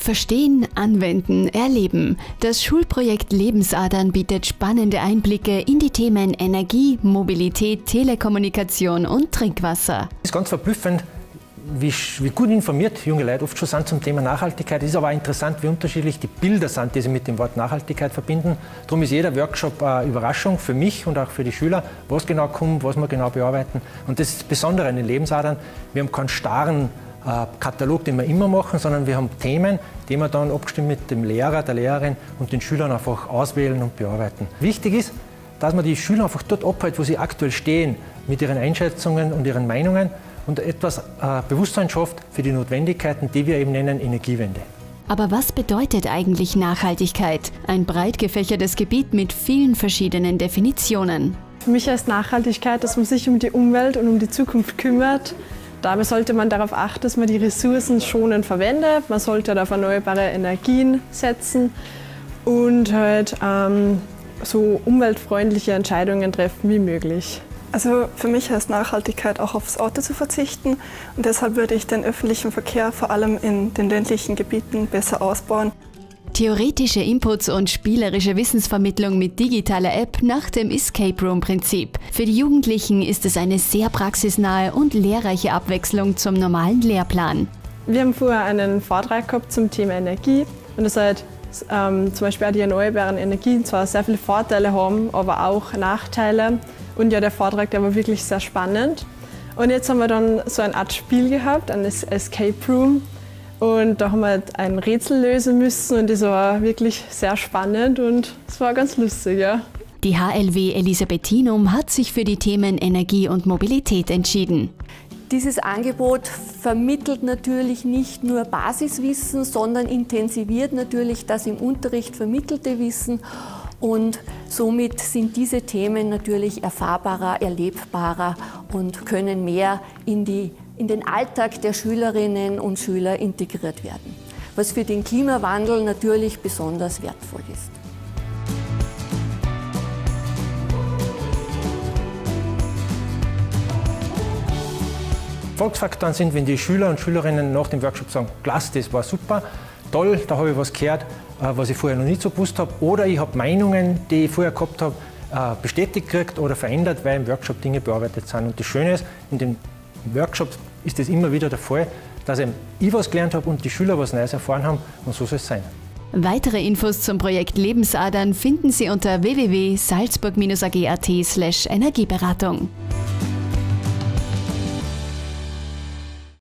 Verstehen, anwenden, erleben. Das Schulprojekt Lebensadern bietet spannende Einblicke in die Themen Energie, Mobilität, Telekommunikation und Trinkwasser. Es ist ganz verblüffend, wie gut informiert junge Leute oft schon sind zum Thema Nachhaltigkeit. Es ist aber auch interessant, wie unterschiedlich die Bilder sind, die sie mit dem Wort Nachhaltigkeit verbinden. Darum ist jeder Workshop eine Überraschung für mich und auch für die Schüler, was genau kommt, was wir genau bearbeiten. Und das ist das Besondere an den Lebensadern. Wir haben keinen starren Katalog, den wir immer machen, sondern wir haben Themen, die wir dann abgestimmt mit dem Lehrer, der Lehrerin und den Schülern einfach auswählen und bearbeiten. Wichtig ist, dass man die Schüler einfach dort abhält, wo sie aktuell stehen, mit ihren Einschätzungen und ihren Meinungen und etwas Bewusstsein schafft für die Notwendigkeiten, die wir eben nennen Energiewende. Aber was bedeutet eigentlich Nachhaltigkeit? Ein breit gefächertes Gebiet mit vielen verschiedenen Definitionen. Für mich heißt Nachhaltigkeit, dass man sich um die Umwelt und um die Zukunft kümmert. Dabei sollte man darauf achten, dass man die Ressourcen schonend verwendet. Man sollte auf erneuerbare Energien setzen und halt so umweltfreundliche Entscheidungen treffen wie möglich. Also für mich heißt Nachhaltigkeit auch aufs Auto zu verzichten und deshalb würde ich den öffentlichen Verkehr vor allem in den ländlichen Gebieten besser ausbauen. Theoretische Inputs und spielerische Wissensvermittlung mit digitaler App nach dem Escape Room Prinzip. Für die Jugendlichen ist es eine sehr praxisnahe und lehrreiche Abwechslung zum normalen Lehrplan. Wir haben vorher einen Vortrag gehabt zum Thema Energie und es hat zum Beispiel auch die erneuerbaren Energien zwar sehr viele Vorteile haben, aber auch Nachteile. Und ja, der Vortrag, der war wirklich sehr spannend. Und jetzt haben wir dann so eine Art Spiel gehabt, ein Escape Room. Und da haben wir ein Rätsel lösen müssen und das war wirklich sehr spannend und es war ganz lustig, ja. Die HLW Elisabethinum hat sich für die Themen Energie und Mobilität entschieden. Dieses Angebot vermittelt natürlich nicht nur Basiswissen, sondern intensiviert natürlich das im Unterricht vermittelte Wissen. Und somit sind diese Themen natürlich erfahrbarer, erlebbarer und können mehr in den Alltag der Schülerinnen und Schüler integriert werden, was für den Klimawandel natürlich besonders wertvoll ist. Erfolgsfaktoren sind, wenn die Schüler und Schülerinnen nach dem Workshop sagen, klasse, das war super, toll, da habe ich was gehört, was ich vorher noch nicht so gewusst habe, oder ich habe Meinungen, die ich vorher gehabt habe, bestätigt gekriegt oder verändert, weil im Workshop Dinge bearbeitet sind. Und das Schöne ist, in den Workshops ist das immer wieder der Fall, dass ich was gelernt habe und die Schüler was Neues erfahren haben und so soll es sein. Weitere Infos zum Projekt Lebensadern finden Sie unter www.salzburg-ag.at/Energieberatung.